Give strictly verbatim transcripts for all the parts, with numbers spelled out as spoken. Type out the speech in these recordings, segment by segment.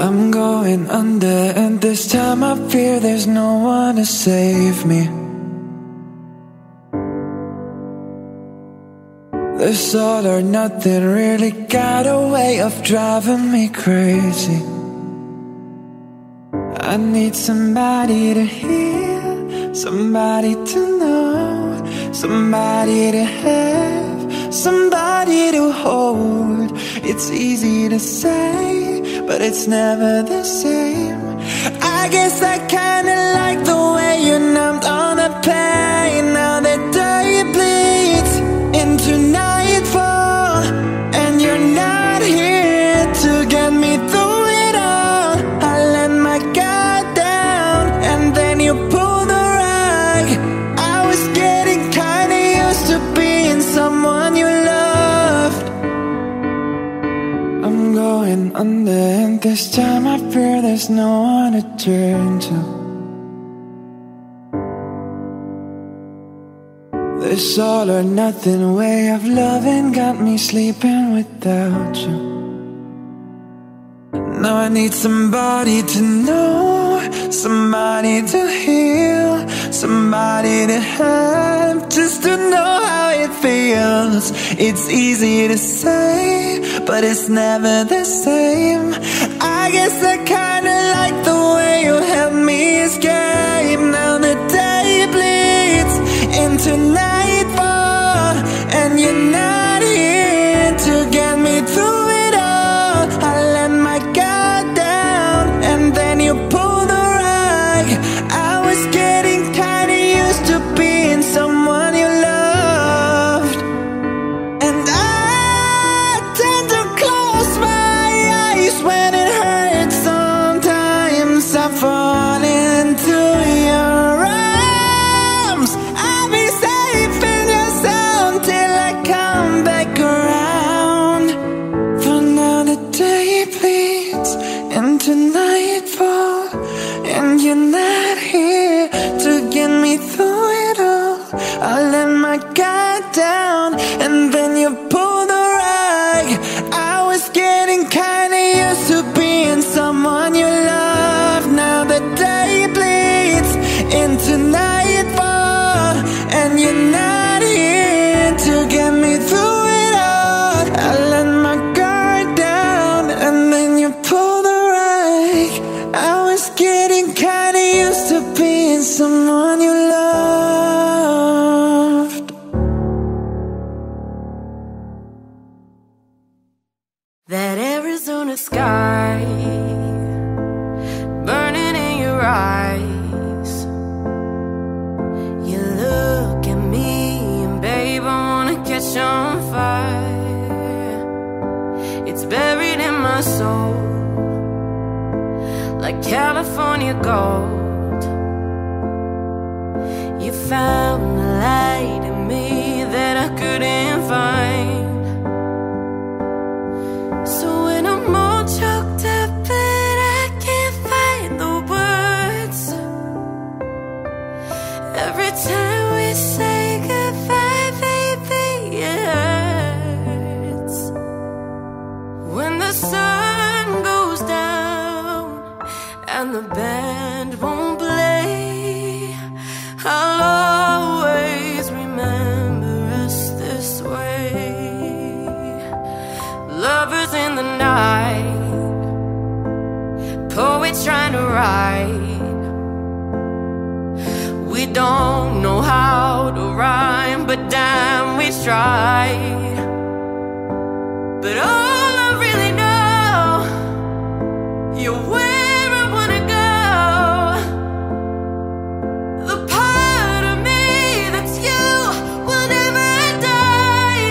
I'm going under, and this time I fear there's no one to save me. This all or nothing really got a way of driving me crazy. I need somebody to hear, somebody to know, somebody to have, somebody to hold. It's easy to say, but it's never the same. I guess I kinda like the way you numbed all the pain. Now the day bleeds into nightfall, and you're not here to get me through it all. I let my guard down, and then you pulled the rug. I was getting kinda used to being someone you loved. I'm going under, and this time I fear there's no one to turn to. This all or nothing way of loving got me sleeping without you. Now I need somebody to know, somebody to heal, somebody to have, just to know how it feels. It's easy to say, but it's never the same. I guess I kinda like the way you help me escape. Now the day bleeds into nightfall, and you're not here to get me through it all. I let my guard down, and then you pulled the rug. I was getting kinda used to being someone you loved, and I tend to close my eyes when it hurts. Sometimes I fall into your arms. I'll be safe in your sound till I come back around. For now the day bleeds into nightfall, and you're not here to get me through it all. I let my guard down, and then you pulled the rug. I was getting kinda used to being someone you love. Now the day bleeds into nightfall, and you're not here to get me through it all. I let my guard down, and then you pulled the rug. I was getting kinda used to being someone you loved. That Arizona sky burning in your eyes. You look at me, and babe, I wanna catch on fire. It's buried in my soul like California gold. You found the light in me that I couldn't find. So when I'm all choked up and I can't find the words, every time we say goodbye, baby, it hurts. When the sun goes down and the band won't play, I'll always remember us this way. Lovers in the night, poets trying to write. We don't know how to rhyme, but damn, we try. But all I really know, you're where I wanna go. The part of me that's you will never die.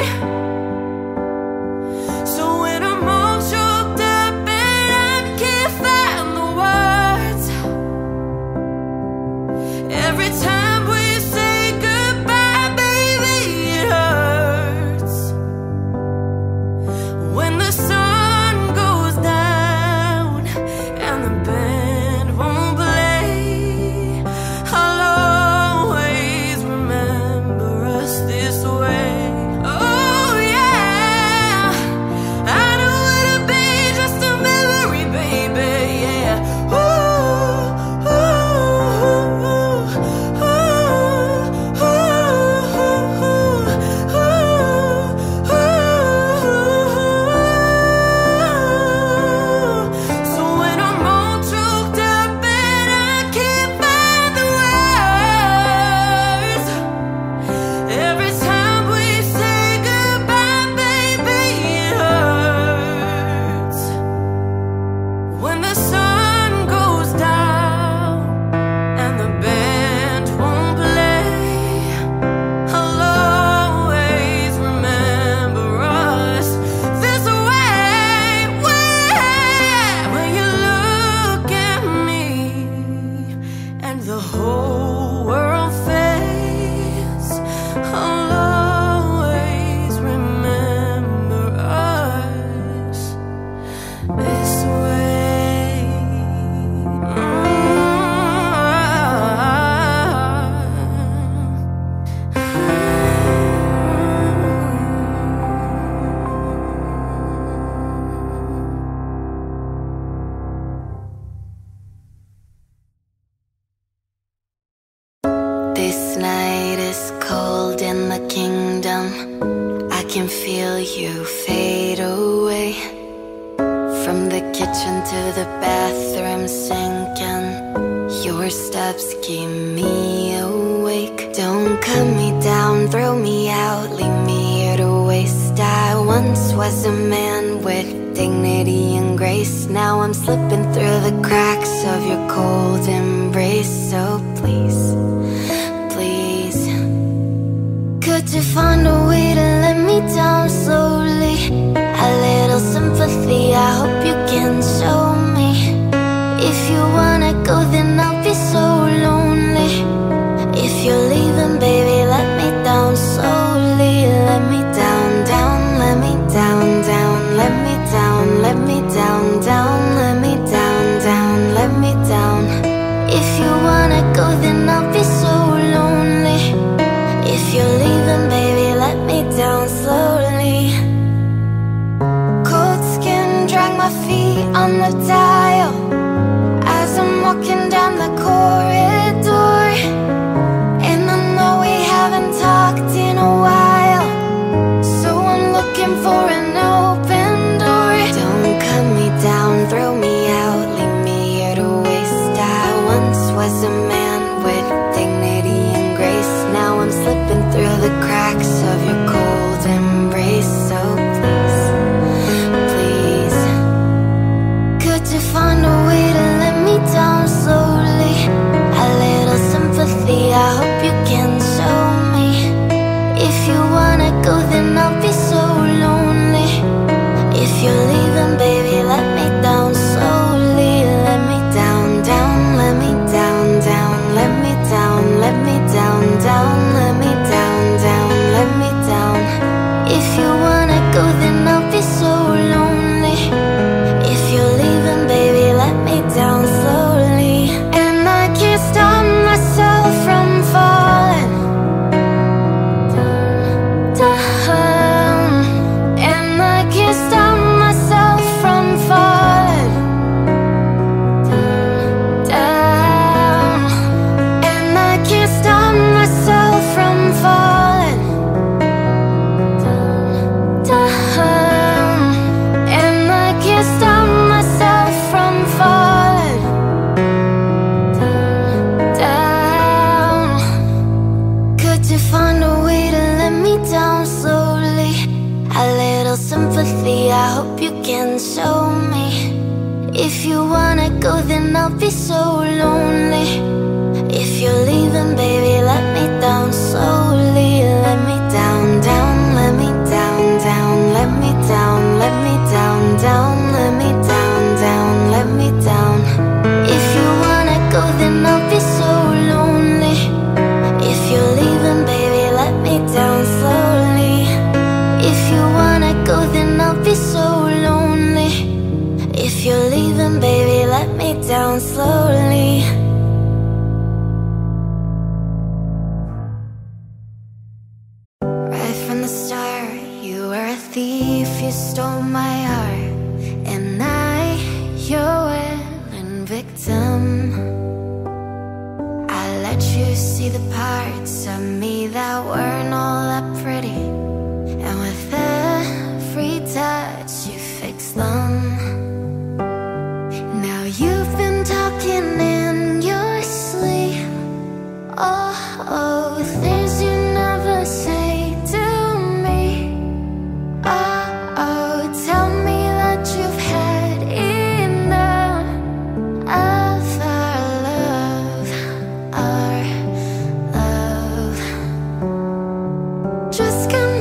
So when I'm all choked up and I can't find the words, every time we say goodbye, baby, it hurts. When the This night is cold in the kingdom. I can feel you fade away. From the kitchen to the bathroom sinking, your steps keep me awake. Don't cut me down, throw me out, leave me here to waste. I once was a man with dignity and grace. Now I'm slipping through the cracks of your cold embrace. So please, could you find a way to let me down slowly? A little sympathy, I hope you can show me. If you wanna go, then I'll be so lonely. If you're leaving, baby, let me down slowly. Let me down, down, let me down, down. Let me down, let me down, down. Let me down, down, let me down. If you wanna go, then I'll be so lonely. If you're leaving, down slowly. Cold skin drag my feet on the tile as I'm walking down the corridor. And I know we haven't talked in a while, so I'm looking for an open door. Don't cut me down, throw me out, leave me here to waste. I once was a man with dignity and grace. Now I'm slipping through the cracks of your cold embrace, so please, please, could you find a way to let me down slowly? A little sympathy, I hope you can show me. If you wanna go, then I'll be so lonely. If you're leaving, baby, let me down slowly. Let me down, down, let me down, down. Let me down, let me down, down. Let me down, down, let me down. If you wanna go, then I'll be so lonely. If you're leaving, baby, let me down slowly. And I can't stop myself from falling down. And I can't stop myself from falling down. And I can't stop myself from falling. I hope you can show me. If you wanna go, then I'll be so lonely. If you're leaving, baby, let me down slowly. Let me down, down, let me down, down. Let me down, let me down, down. Let me down, down, let me down. If you wanna go, then I'll be so lonely. If you're leaving, baby, let me down slowly. If you wanna go, then I'll be so lonely. If you're leaving, baby, let me down slowly. Right from the start, you were a thief, you stole my heart. And I, your willing victim, I let you see the parts of me that weren't all that pretty. And with that every touch, you fix them. Now you've been talking in your sleep. Oh, oh, things you never say to me. Oh, oh, tell me that you've had enough of our love, our love. Just gonna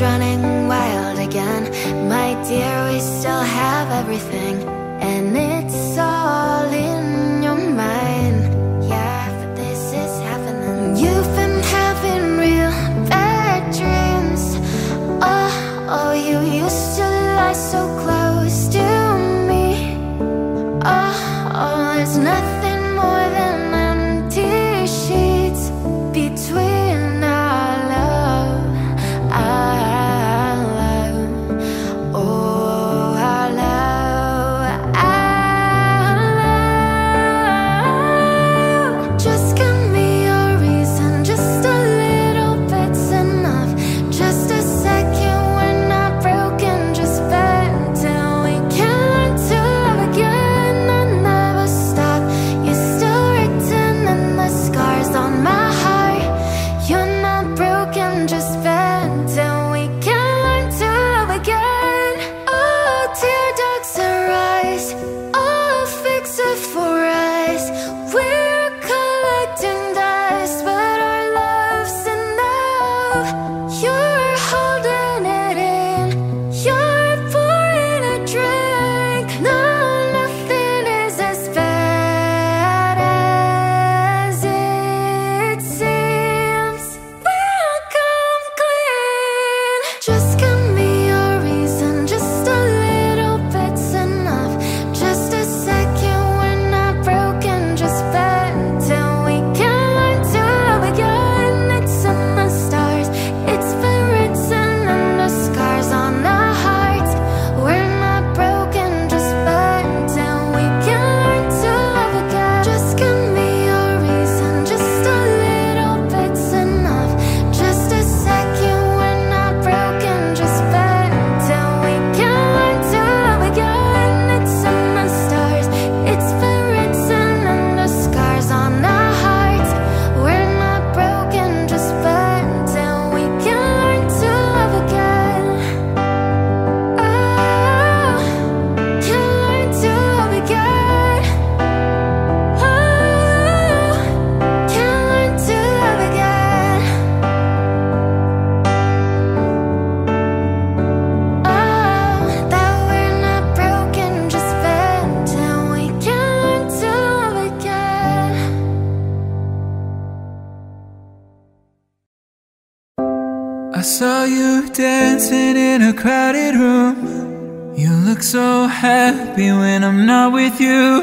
running wild again, my dear. We still have everything, and I saw you dancing in a crowded room. You look so happy when I'm not with you.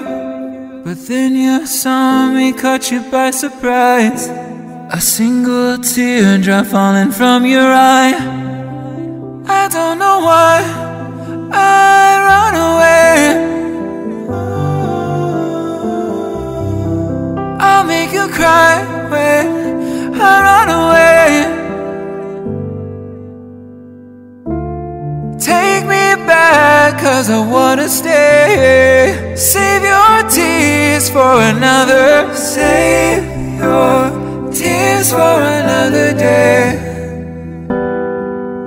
But then you saw me, caught you by surprise. A single teardrop falling from your eye. I don't know why I run away. I'll make you cry when I run away. Take me back, cause I wanna stay. Save your tears for another. Save your tears for another day.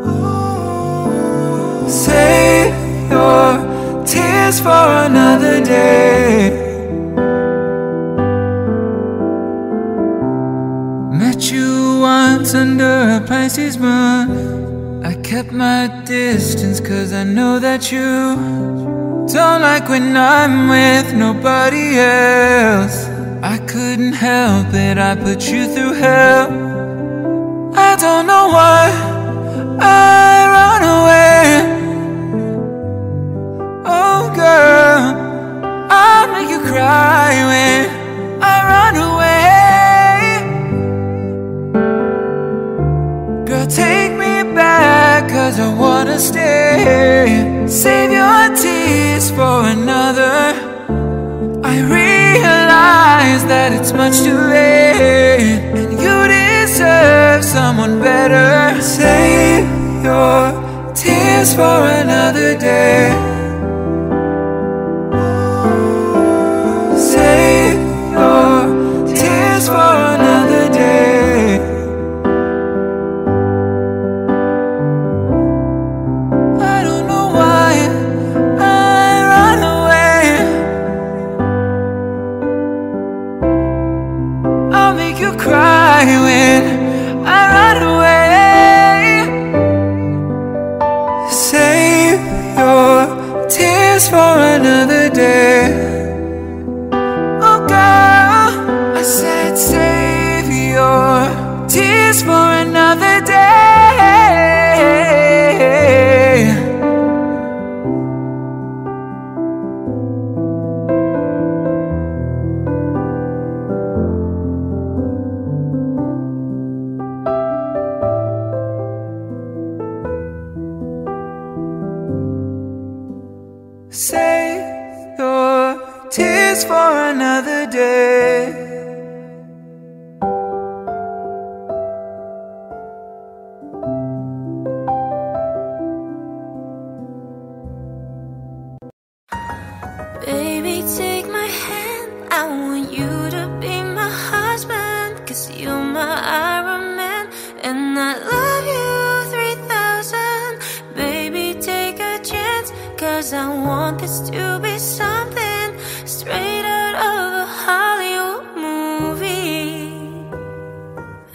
Ooh. Save your tears for another day. Met you once under a Pisces moon. I kept my distance cause I know that you don't like when I'm with nobody else. I couldn't help it, I put you through hell. I don't know why I run away. Oh girl, I'll make you cry when I run away. Girl, take me back, cause I wanna stay. Save your tears for another. I realize that it's much too late, and you deserve someone better. Save your tears for another day. Save your tears for another day. Save your tears for another day. Baby, take my hand, I want you to be my husband, 'cause you're my Iron Man, and I love you three thousand. Baby, take a chance, 'cause I want this to be something straight out of a Hollywood movie.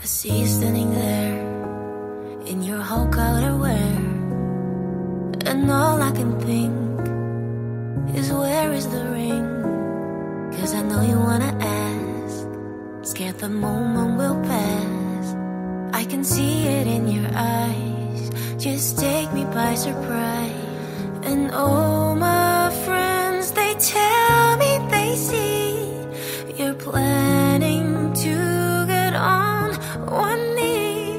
I see you standing there in your whole color wear, and all I can think is where is the ring? 'Cause I know you wanna ask, scared the moment will pass. I can see it in your eyes, just take me by surprise. And all my friends, they tell me they see you're planning to get on one knee,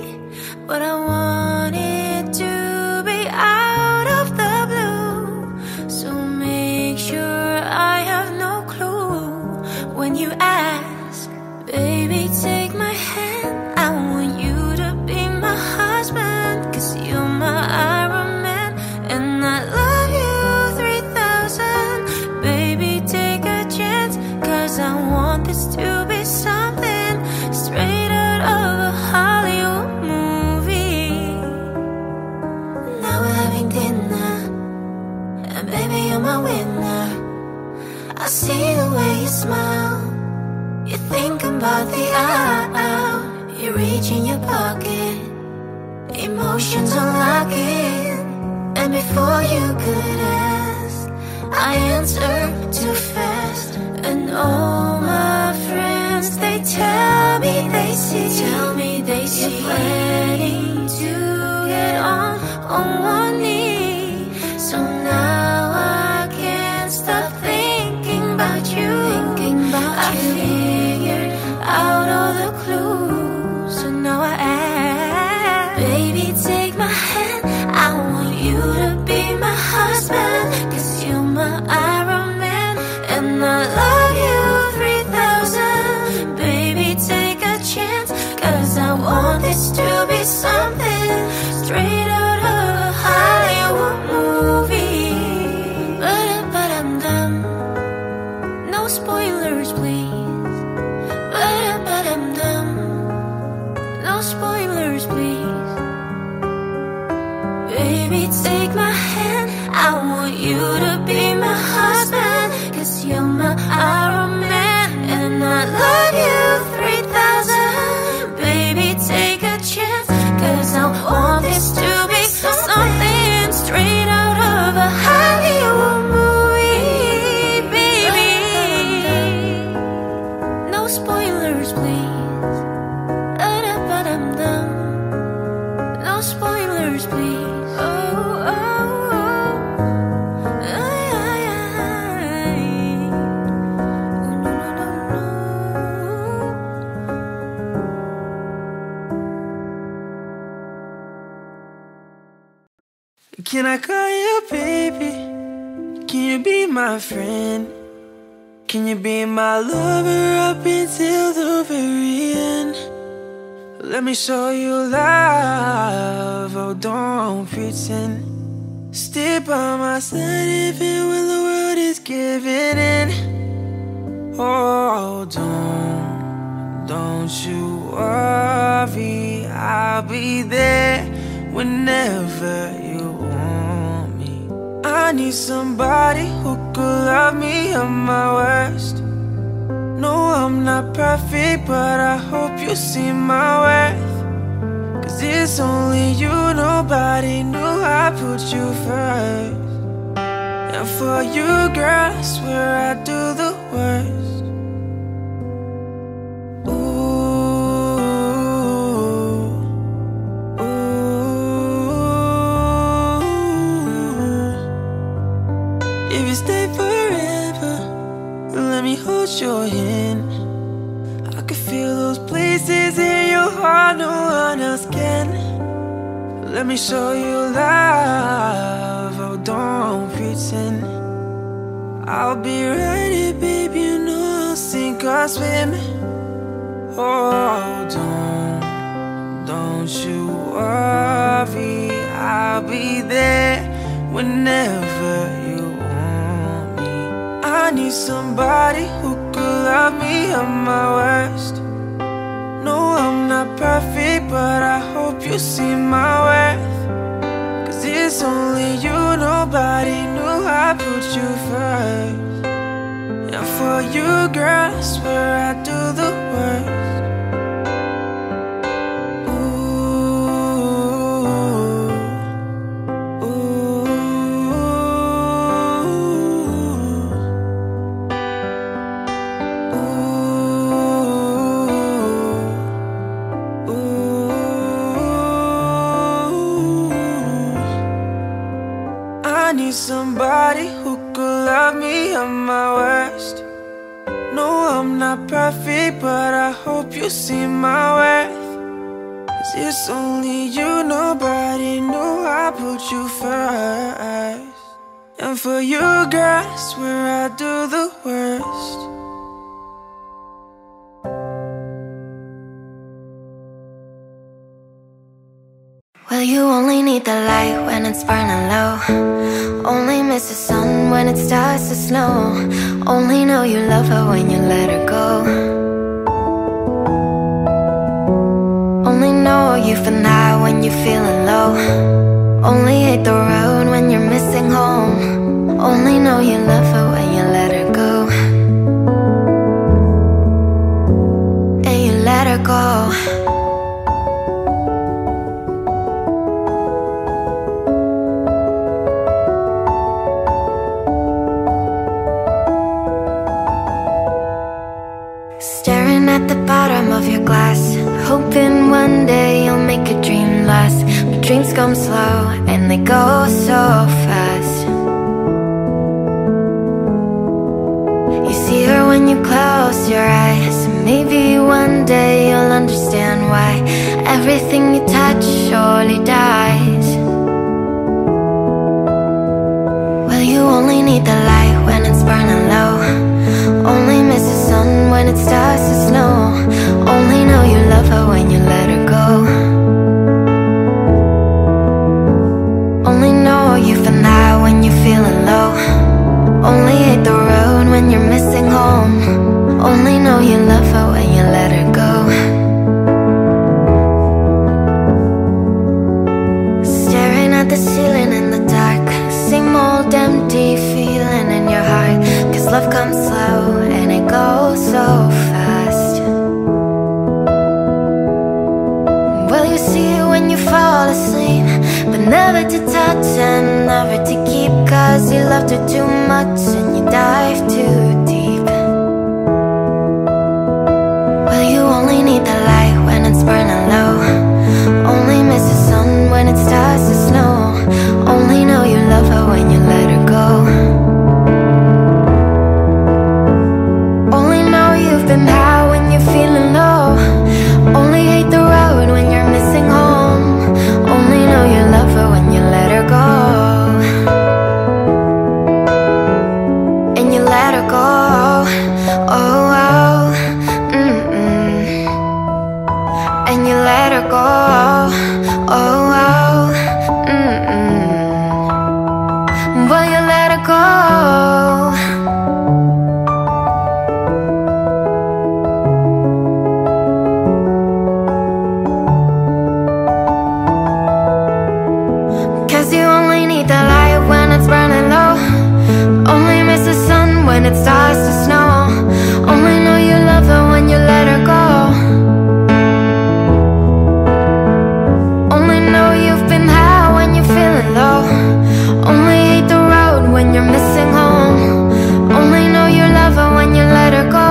but I want it to be out of the blue, so I have no clue when you ask. Baby, take my hand, I want you to be my husband, 'cause you're my Iron Man, and I love you three thousand. Baby, take a chance, 'cause I want this to be something straight out of a Hollywood movie. Now we're having dinner, and baby, you're my winner. I see the way you smile, you think about the hour, you reach in your pocket, emotions unlock it. And before you could ask, I answered too fast. And all my friends, they tell me they see, tell me they see you're planning to get on on one knee. So now I can't stop thinking you, thinking about I you. Figured out all the clues, so now I ask. Baby, take my hand, I want you to be my husband, 'cause you're my Iron Man, and I love you three thousand. Baby, take a chance, 'cause I want this to be something straight out of a Hollywood movie. Spoilers, please. But, but I'm dumb. No spoilers, please. Baby, take my hand, I want you to be my husband, 'cause you're my Iron Man, and I love you three thousand. Baby, take a chance, 'cause I want this to be something straight out of a Hollywood movie. Spoilers, please. Da-da-ba-dum-dum. No spoilers, please. Oh, oh, oh. Ay, ay, ay. Oh, no, no, no, no. Can I call you baby? Can you be my friend? Can you be my lover up until the very end? Let me show you love, oh don't pretend. Stay by my side even when the world is giving in. Oh don't, don't you worry, I'll be there whenever you want me. I need somebody who could love me at my worst. No, I'm not perfect, but I hope you see my worth. 'Cause it's only you, nobody knew I put you first. And for you, girl, I swear I do the worst. Your hand, I can feel those places in your heart no one else can. Let me show you love, oh don't pretend. I'll be right here, baby. clasping. Oh, don't, don't you worry, I'll be there whenever you want me. I need somebody who could love me at my worst. No, I'm not perfect, but I hope you see my worth. Cause it's only you, nobody knew I put you first. And for you, girl, I swear I do the worst. Ooh, ooh, ooh, ooh. I need somebody who could love me at my worst. No, I'm not perfect, but I hope you see my worth. Cause it's only you, nobody knew I put you first. And for you, girl, I swear I do the worst. Well, you only need the light when it's burning low. Only miss the sun when it starts to snow. Only know you love her when you let her go. Only know you for now when you're feeling low. Only hate the road when you're missing home. Only know you love her when you let her go. And you let her go. Hoping one day you'll make a dream last. But dreams come slow and they go so fast. You see her when you close your eyes. Maybe one day you'll understand why everything you touch surely dies. Well, you only need the light when it's burning low. Only miss the sun when it starts to snow. Only know you love her when you let her go. Only know you for now when you're feeling low. Only hate the road when you're missing home. Only know you love her when you let her go. Staring at the ceiling in the dark. Same old empty feeling in your heart. Cause love comes slow and it goes so fast. See you when you fall asleep, but never to touch and never to keep. Cause you loved her too much and you dive too deep. Well, you only need the light when it's burning low. Only miss the sun when it starts to snow. Only know you love her when you let her go. Only know you've been high when you're feeling low. Only hate the road when you're missing home. Only know you love her when you let her go. And you let her go. Oh, oh. Mm-mm. And you let her go. Oh, oh. Mm-mm. Well, you let her go. When it starts to snow, only know you love her when you let her go. Only know you've been high when you're feeling low. Only hate the road when you're missing home. Only know you love her when you let her go.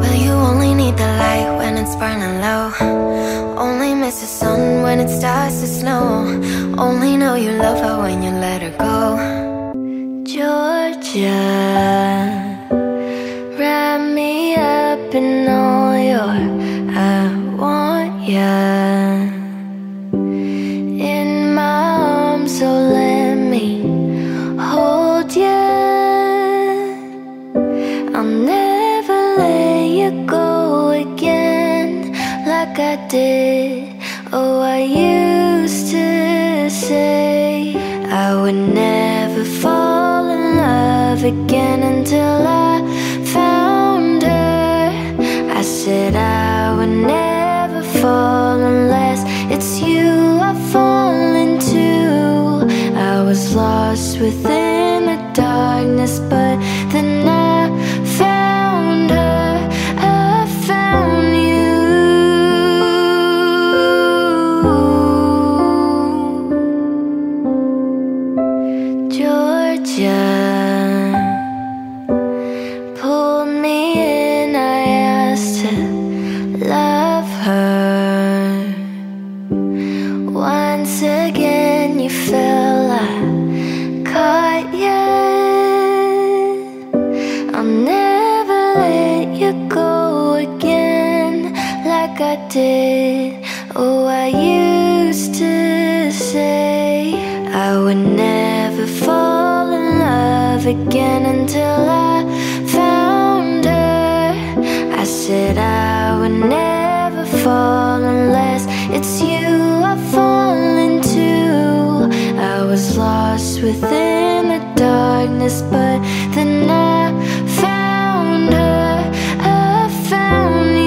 Well, you only need the light when it's burning low. Only miss the sun when it starts to snow. Only know you love her when you let her go. Georgia, wrap me up in all your I want ya. In my arms, so let me hold ya. did. Oh, I used to say I would never fall in love again until I found her. I said I would never fall unless it's you I fall into. I was lost within the darkness, but then I found her. Did. Oh, I used to say I would never fall in love again until I found her. I said I would never fall unless it's you I fall into. I was lost within the darkness, but then I found her. I found her.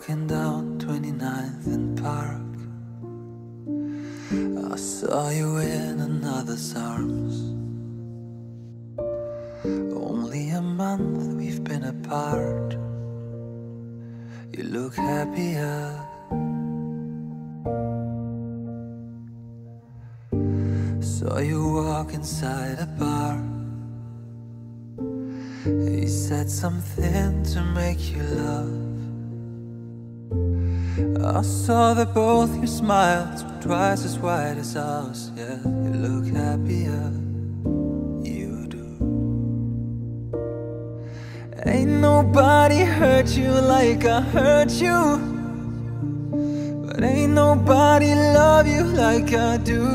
walking down twenty-ninth and Park, I saw you in another's arms. Only a month we've been apart. You look happier. Saw you walk inside a bar. He said something to make you laugh. I saw that both your smiles were twice as wide as ours. Yeah, you look happier, you do. Ain't nobody hurt you like I hurt you, but ain't nobody love you like I do.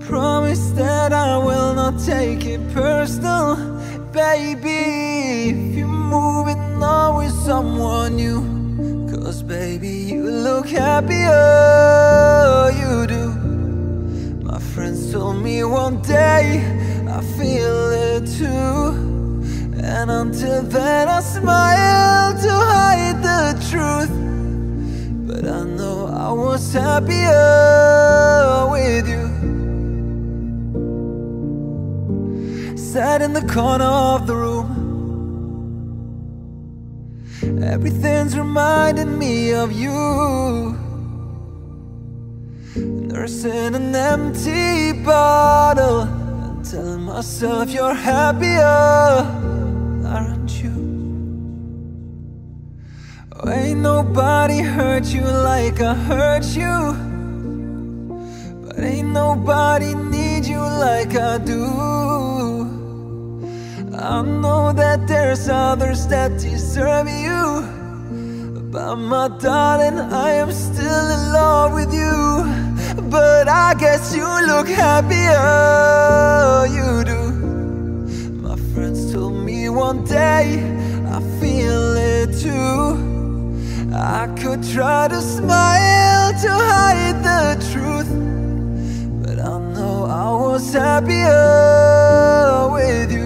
Promise that I will not take it personal, baby. If you're moving on with someone new, 'cause baby you look happier, you do. My friends told me one day, I feel it too. And until then I smile to hide the truth. But I know I was happier with you. Sat in the corner of the room, everything's reminding me of you. Nursing an empty bottle and telling myself you're happier, aren't you? Oh, ain't nobody hurt you like I hurt you, but ain't nobody need you like I do. I know that there's others that deserve you, but my darling, I am still in love with you. But I guess you look happier, you do. My friends told me one day, I feel it too. I could try to smile to hide the truth, but I know I was happier with you.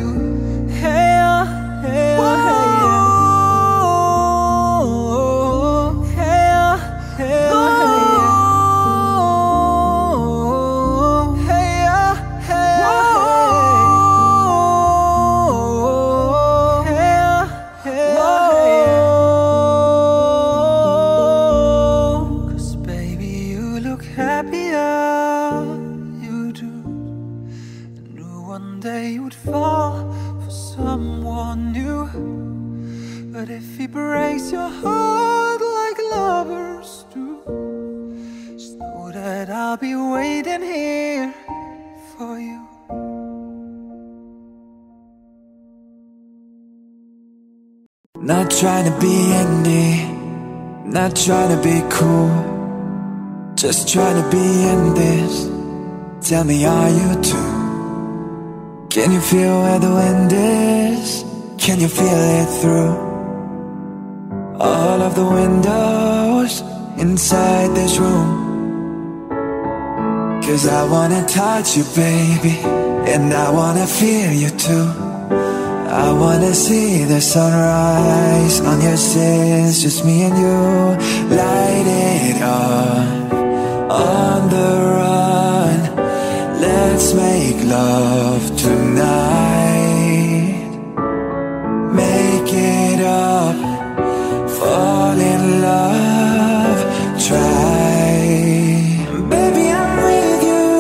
Not trying to be Andy, not trying to be cool, just trying to be in this. Tell me, are you too? Can you feel where the wind is? Can you feel it through all of the windows inside this room? 'Cause I wanna touch you, baby, and I wanna feel you too. I wanna see the sunrise on your sins, just me and you. Light it on, on the run. Let's make love tonight. Make it up, fall in love, try. Baby, I'm with you,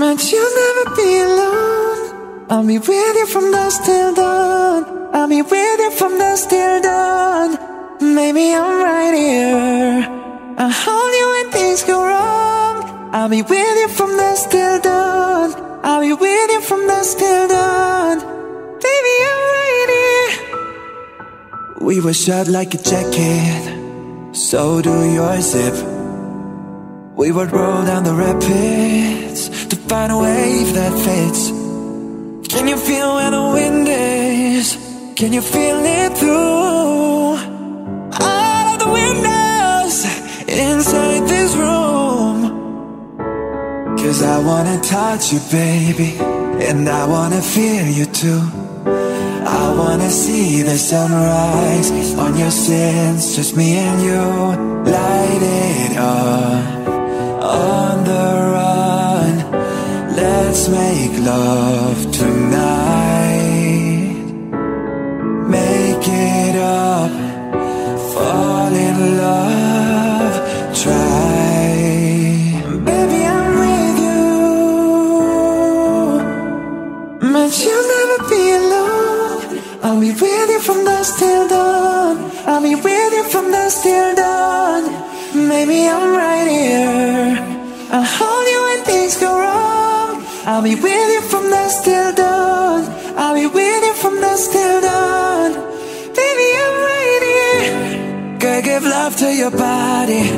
but you'll never be alone. I'll be with you from dusk till dawn. I'll be with you from dusk till dawn. Maybe I'm right here. I'll hold you when things go wrong. I'll be with you from dusk till dawn. I'll be with you from dusk till dawn. Baby, I'm right here. We were shut like a jacket, so do your zip. We would roll down the rapids to find a wave that fits. Can you feel where the wind is? Can you feel it through all of the windows inside this room? 'Cause I wanna touch you, baby, and I wanna feel you too. I wanna see the sunrise on your sins, just me and you. Light it up, on the run. Let's make love tonight. Make it up, fall in love, try. You'll never be alone. I'll be with you from dusk till dawn. I'll be with you from dusk till dawn. Maybe I'm right here. I'll hold you when things go wrong. I'll be with you from dusk till dawn. I'll be with you from dusk till dawn. Baby, I'm right here. Girl, give love to your body.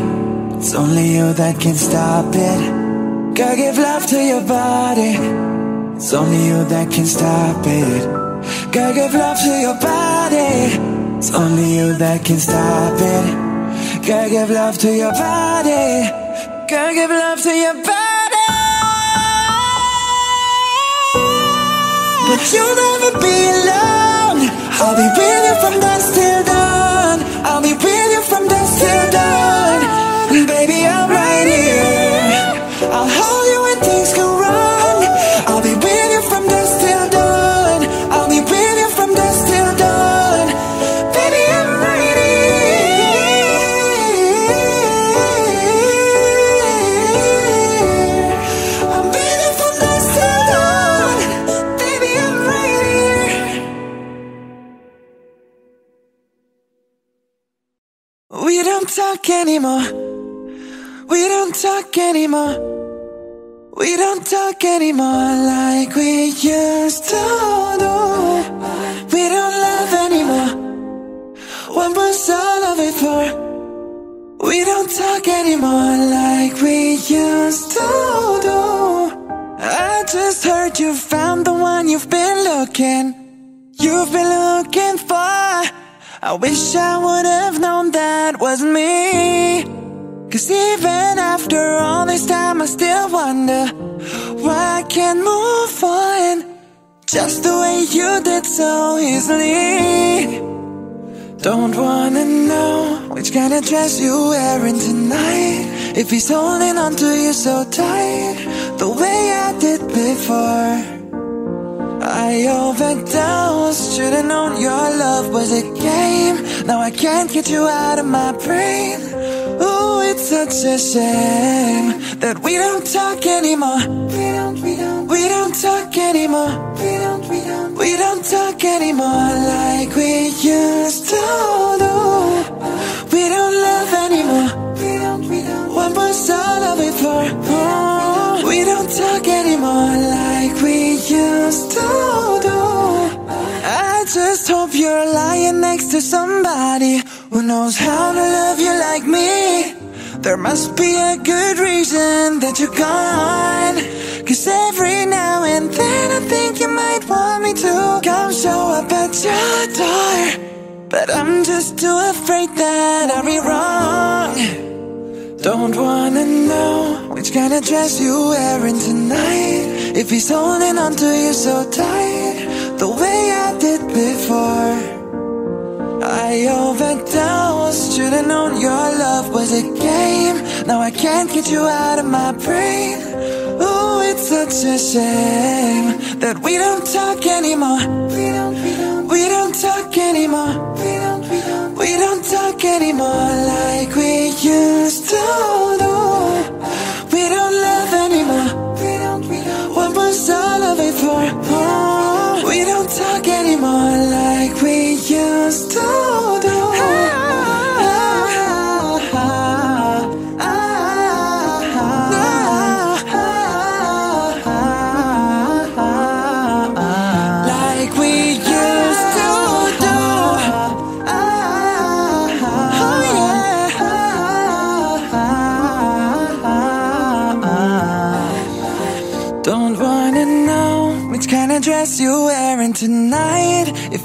It's only you that can stop it. Girl, give love to your body. It's only you that can stop it. Girl, give love to your body. It's only you that can stop it. Girl, give love to your body. Girl, give love to your body. But you'll never be alone. I'll be with you from dusk till dawn. I'll be with you from dusk till dawn. Baby, I'm right here. I'll hold you when things go wrong. Anymore. We don't talk anymore. We don't talk anymore like we used to do. We don't love anymore. What was all of it for? We don't talk anymore like we used to do. I just heard you found the one you've been looking. You've been looking for. I wish I would have known that was me. Cause even after all this time I still wonder why I can't move on just the way you did so easily. Don't wanna know which kind of dress you're wearing tonight, if he's holding on to you so tight the way I did before. I overdosed, should've known your love was a game. Now I can't get you out of my brain. Ooh, it's such a shame that we don't talk anymore. We don't, we don't, we don't talk anymore. We don't, we don't, we don't talk anymore like we used to do. We don't love anymore. We don't, we don't, what was all of it for? Oh, we don't talk anymore like we used to do. I just hope you're lying next to somebody who knows how to love you like me. There must be a good reason that you're gone. Cause every now and then I think you might want me to come show up at your door, but I'm just too afraid that I'll be wrong. Don't wanna know which kind of dress you're wearing tonight, if he's holding on to you so tight the way I did before. I overdosed, should've known your love was a game. Now I can't get you out of my brain. Ooh, it's such a shame that we don't talk anymore. We don't, we don't, we don't talk anymore. We don't, we don't, we don't talk anymore like we used to do. We don't love anymore. All of it for, oh, we don't talk anymore like we used to do. Dress you're wearing tonight, if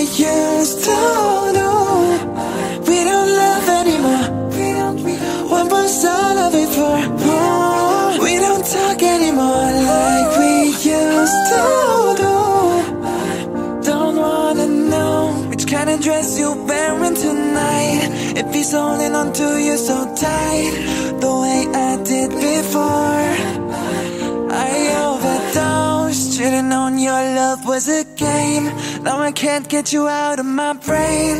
used to. No, we don't love anymore. We don't, we don't. What was all of it for? Oh, we don't talk anymore like we used to do. Don't wanna know which kind of dress you're wearing tonight. If he's holding on to you so tight, the way I did before. I overdosed, should've known your love was a game. Now I can't get you out of my brain.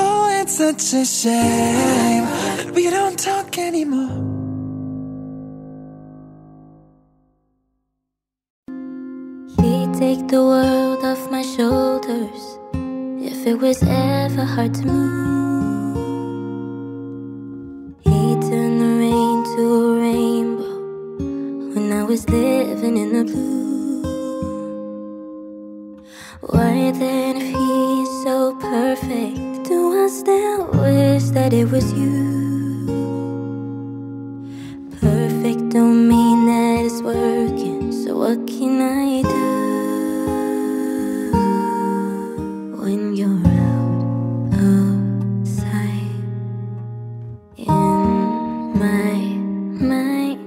Oh, it's such a shame that we don't talk anymore. Take the world off my shoulders. If it was ever hard to move, he turned the rain to a rainbow when I was living in the blue. Why then, if he's so perfect, do I still wish that it was you? Perfect don't mean that it's working, so what can I do? When you're out of sight, in my mind,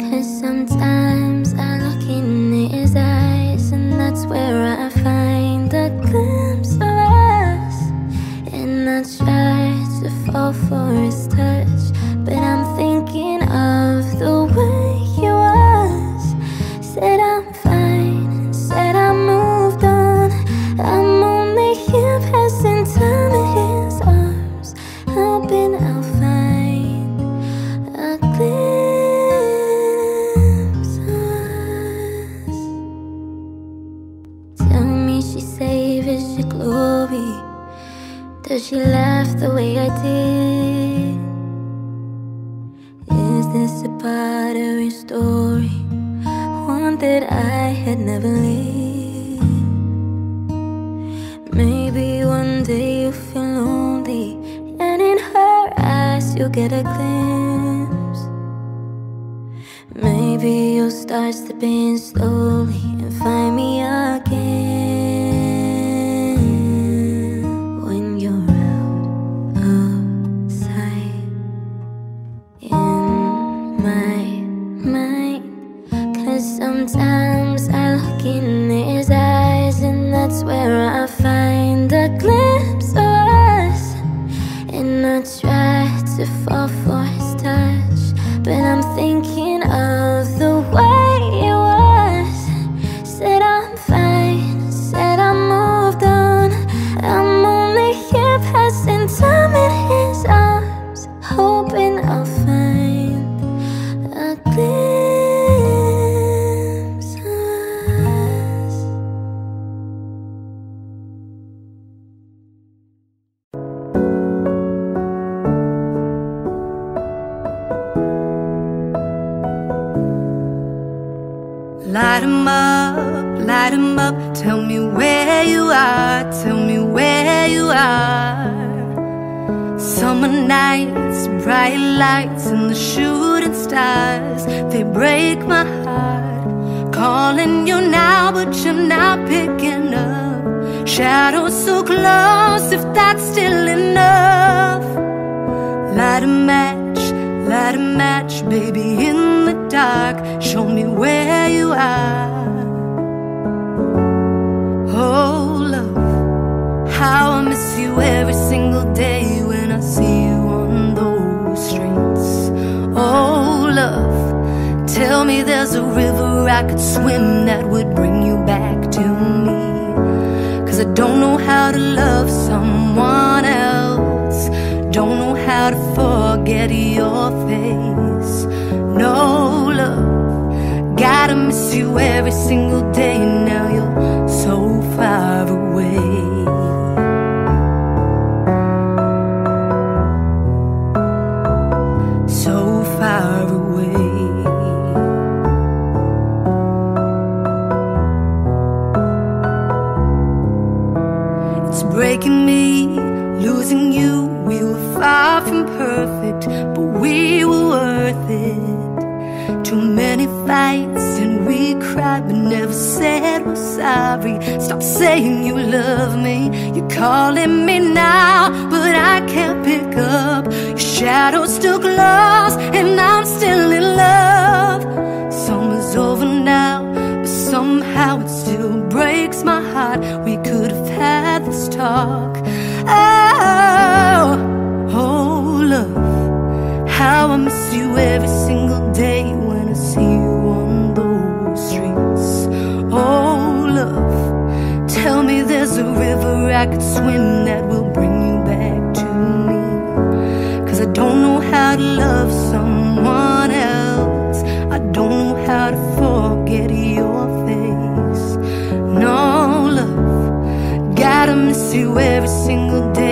'cause sometimes I look in his eyes, and that's where I find a glimpse of us. And I try to fall for his touch, but I'm thinking of the way he was. Said I'm fine, said I moved on. I'm here passing time in his arms, hoping I'll find a glimpse of us. Tell me she savors your glory. Does she laugh the way I did? Is this a part of your story? One that I had never lived. Maybe one day you feel lonely, and in her eyes you'll get a glimpse. Maybe you'll start slipping slowly and find me again when you're out of sight, in my mind. 'Cause sometimes I look in his eyes, and that's where I find a glimpse of us. And I try to fall for his touch, but I'm thinking of the way it was. Said I'm fine, said I moved on. I'm only here passing time in his arms, hoping I'll find a glimpse of us. Light 'em up, light 'em up, tell me where you are, tell me where you are. Summer nights, bright lights, and the shooting stars, they break my heart. Calling you now, but you're not picking up. Shadows so close, if that's still enough. Light a match, light a match, baby, in the dark, show me where you are. Oh love, how I miss you every single day when I see you on those streets. Oh love, tell me there's a river I could swim that would bring you back to me. 'Cause I don't know how to love someone else, don't know how to forget your face. No love, gotta miss you every single day. Now you're so far away. So far away. It's breaking me, losing you. We were far from perfect, but we were worth it. Too many fights and we cried, but never said we're sorry. Stop saying you love me. You're calling me now, but I can't pick up. Your shadow's still close and I'm still in love. Summer's over now, but somehow it still breaks my heart. We could have had this talk. Oh, oh, love, how I miss you every single day when I see you on those streets. Oh, love, tell me there's a river I could swim that will bring you back to me. Cause I don't know how to love someone else. I don't know how to forget your face. No, love, gotta miss you every single day.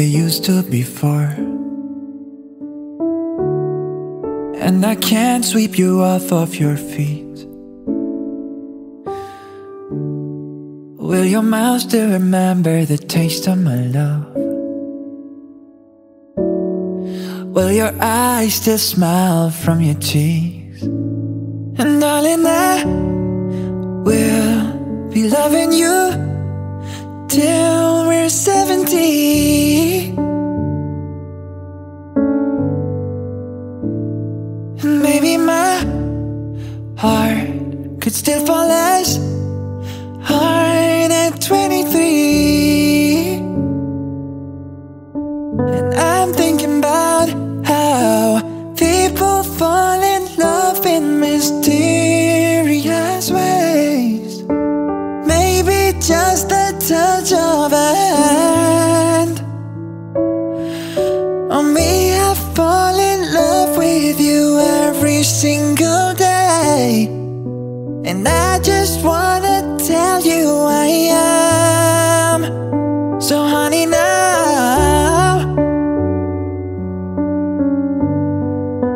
They used to before, and I can't sweep you off of your feet. Will your mouth still remember the taste of my love? Will your eyes still smile from your cheeks? And darling, I will be loving you till we're seventy, and maybe my heart could still fall as hard at twenty-three. And I'm thinking about how people fall in love in mysterious ways. Maybe just the touch of a hand, or me, I fall in love with you every single day. And I just wanna tell you I am. So honey, now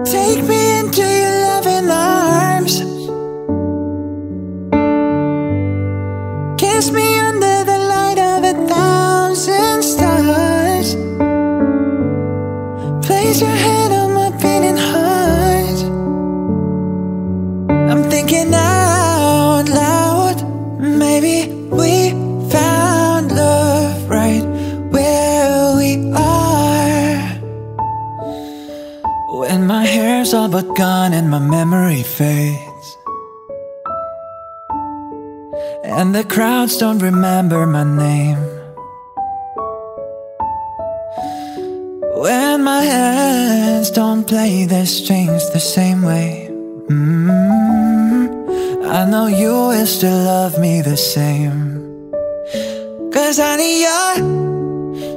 take me into your loving arms. Kiss me under the thousand stars. Place your hand on my beating heart. I'm thinking out loud. Maybe we found love right where we are. When my hair's all but gone and my memory fades, and the crowds don't remember my name. When my hands don't play their strings the same way, mm-hmm, I know you will still love me the same. Cause honey, your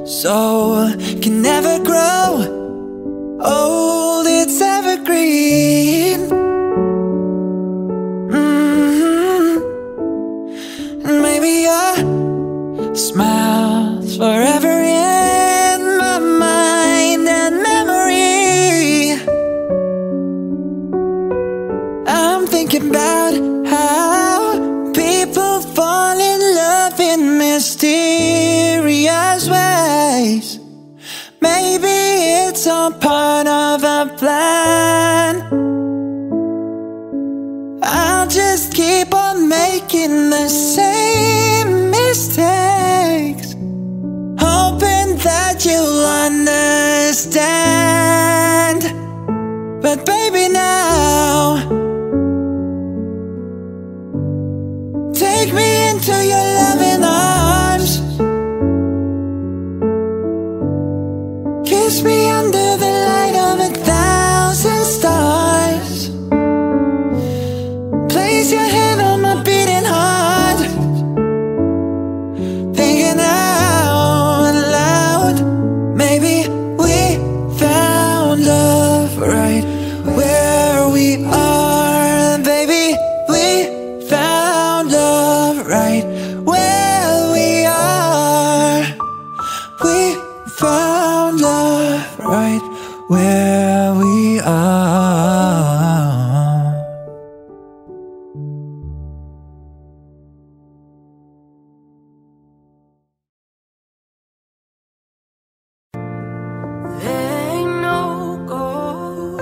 soul can never grow old, it's evergreen. Smiles forever in my mind and memory. I'm thinking about how people fall in love in mysterious ways. Maybe it's all part of a plan. I'll just keep on making the same mistakes, hoping that you'll understand. But baby, now take me into your loving arms, kiss me under the light of a thousand stars. Place your hand on my beating heart, thinking out loud, maybe we found love right where we are. Baby, we found love right where we are. We found love right where we are. There ain't no gold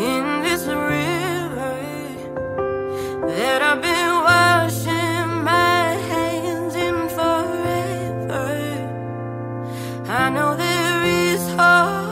in this river that I've been washing my hands in forever. I know there is hope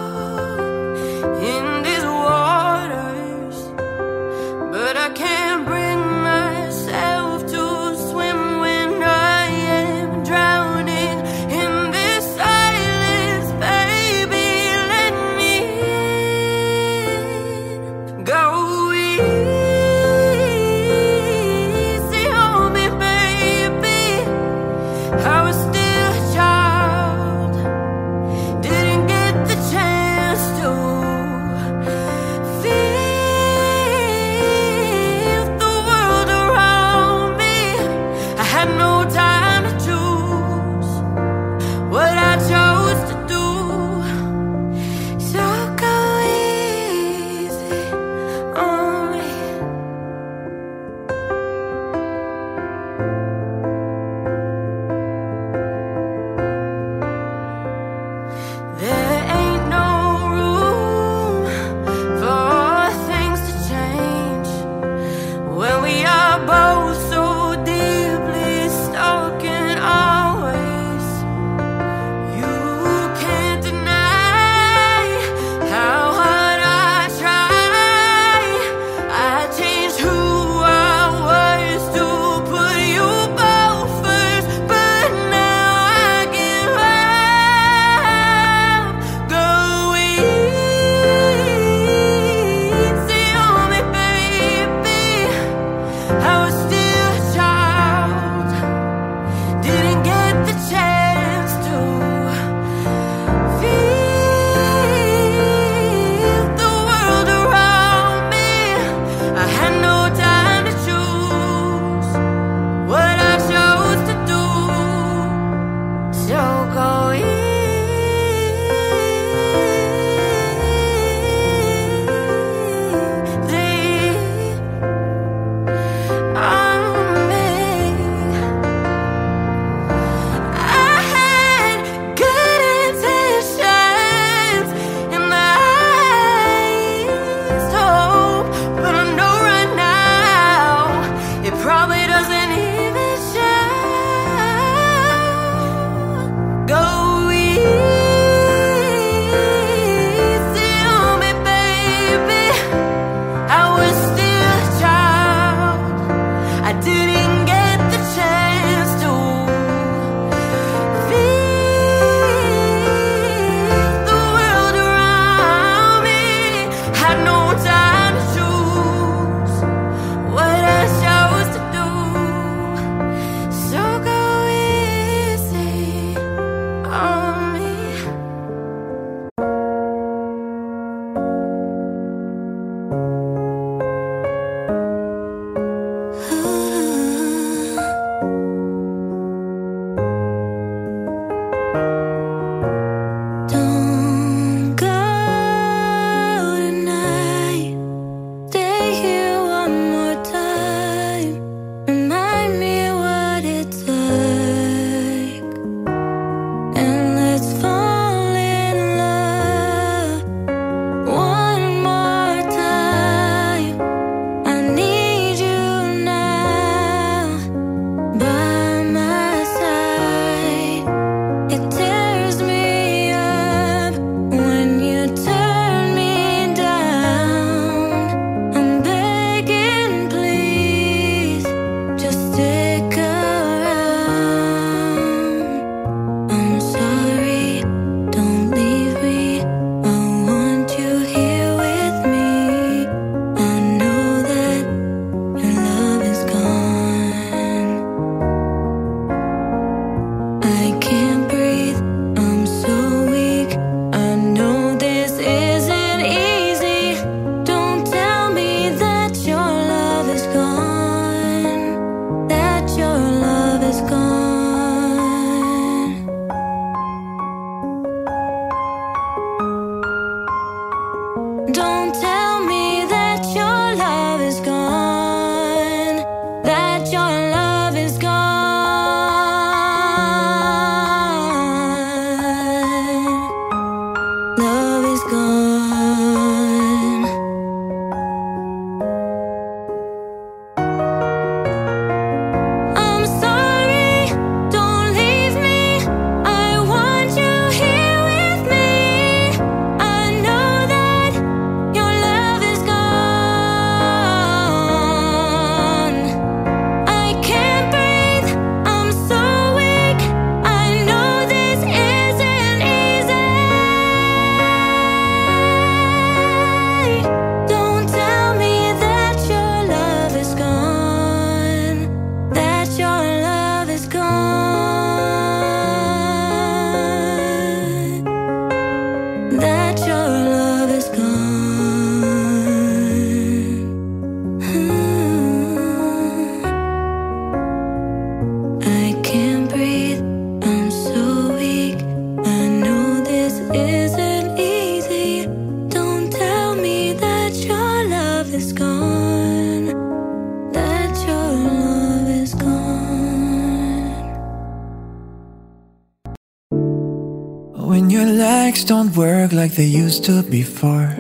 don't work like they used to before,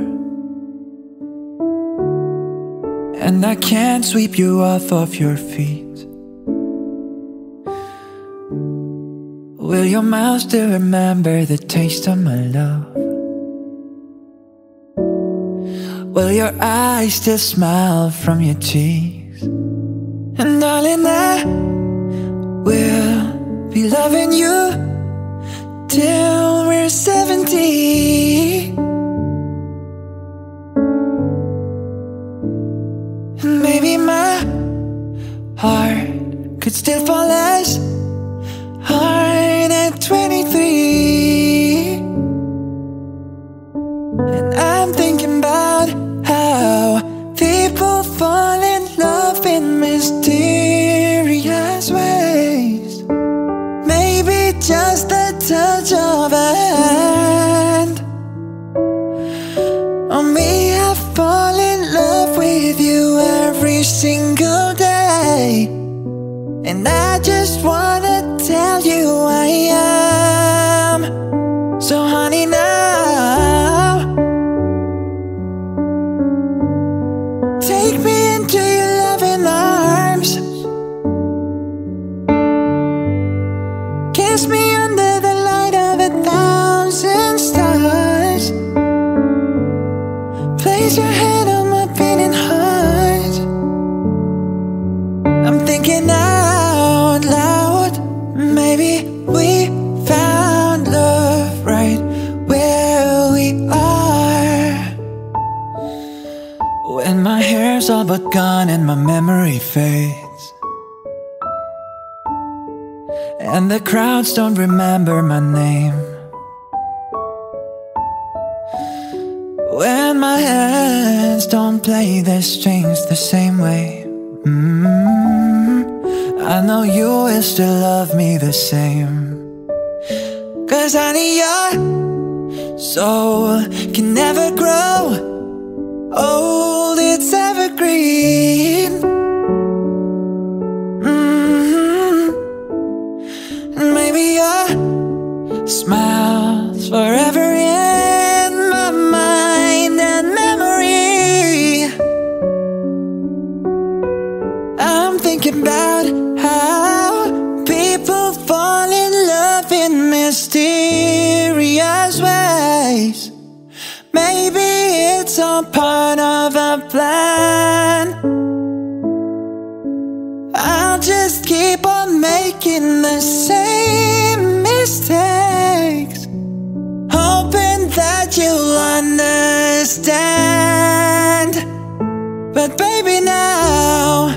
and I can't sweep you off of your feet. Will your mouth still remember the taste of my love? Will your eyes still smile from your cheeks? And darling, I will be loving you till we're seventy. And maybe my heart could still fall as hard at twenty-three. And I'm thinking about how people fall in love in mysterious ways. Maybe just the touch of a hand, or me, I fall in love with you every single day. And I just wanna tell you I am. So honey, now take me into your loving arms, kiss me under the thousand stars, place your head on my beating heart. I'm thinking out loud, maybe we found love right where we are. When my hair's all but gone and my memory fades, and the crowds don't remember my name. When my hands don't play their strings the same way, mm-hmm, I know you will still love me the same. Cause honey, your soul can never grow old, it's evergreen. Smiles forever in my mind and memory. I'm thinking about how people fall in love in mysterious ways. Maybe it's all part of a plan. I'll just keep on making the same mistakes, hoping that you'll understand. But baby, now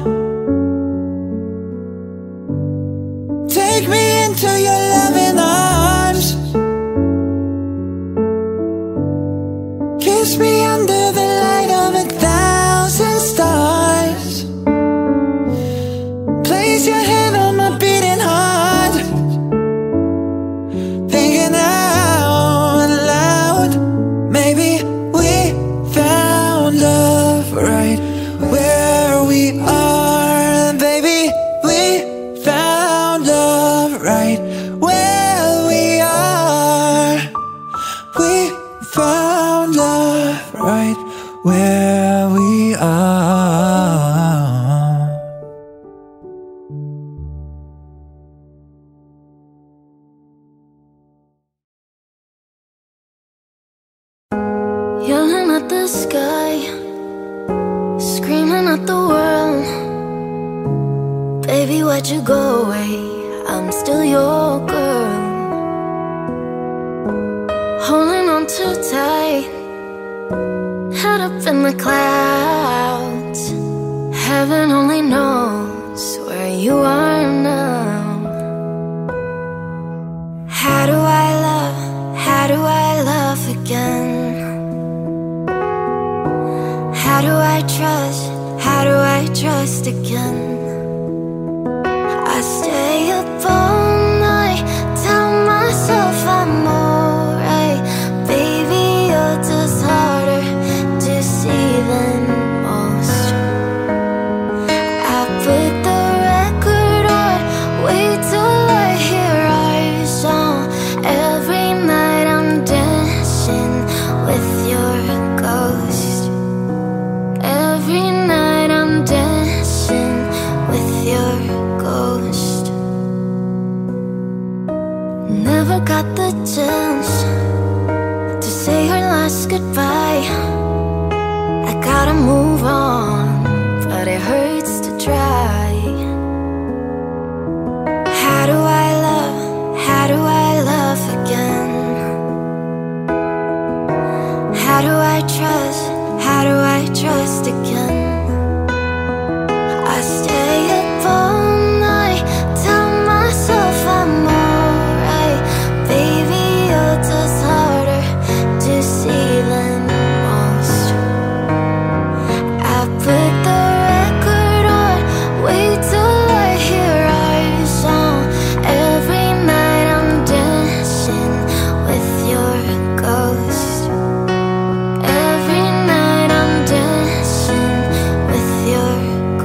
take me into your loving arms, kiss me under the light of a thousand stars, place your hand on my beating heart. Thinking out right where we are, baby, we found love right where we are. We found love right where we are. Yelling at the sky, screaming at the world, baby, why'd you go away? I'm still your girl. Holding on too tight, head up in the clouds, heaven only knows where you are now. How do I love, how do I love again? How do I trust, how do I trust again? I stay up all night, tell myself I'm alright. Baby, you're just harder to see than most. I put the record on, wait till I hear our song. Every night I'm dancing us goodbye. I gotta move on, but it hurts to try. How do I love, how do I love again? How do I trust, how do I trust again? I stay up all night, tell myself I'm alright. Baby, you're just harder to see than most. I put the record on, wait till I hear our song. Every night I'm dancing with your ghost. Every night I'm dancing with your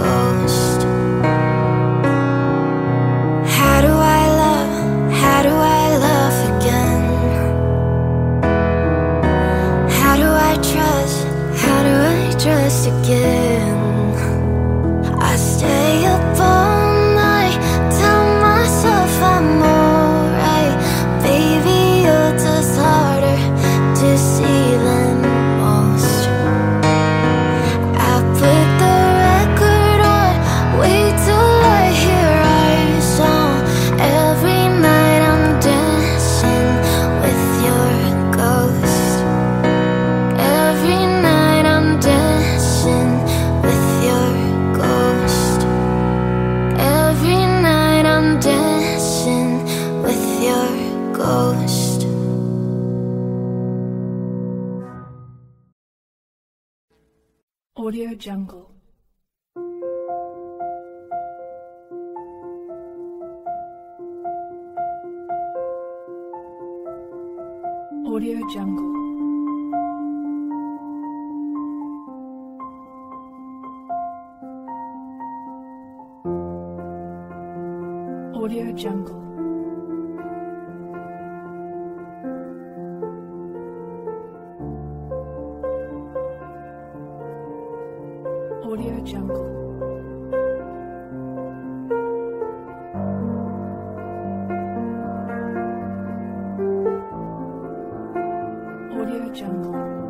ghost. How do I love, how do I love again? How do I trust, how do I trust again? I stay up all night, tell myself I'm alright. Baby, you're just harder to see than most. I put the record on, wait till I hear our song. Every night I'm dancing with your ghost. Every night I'm dancing with your ghost. Every night I'm dancing with your ghost. Audio Jungle. Audio Jungle. Audio Jungle. Audio Jungle. Audio Jungle.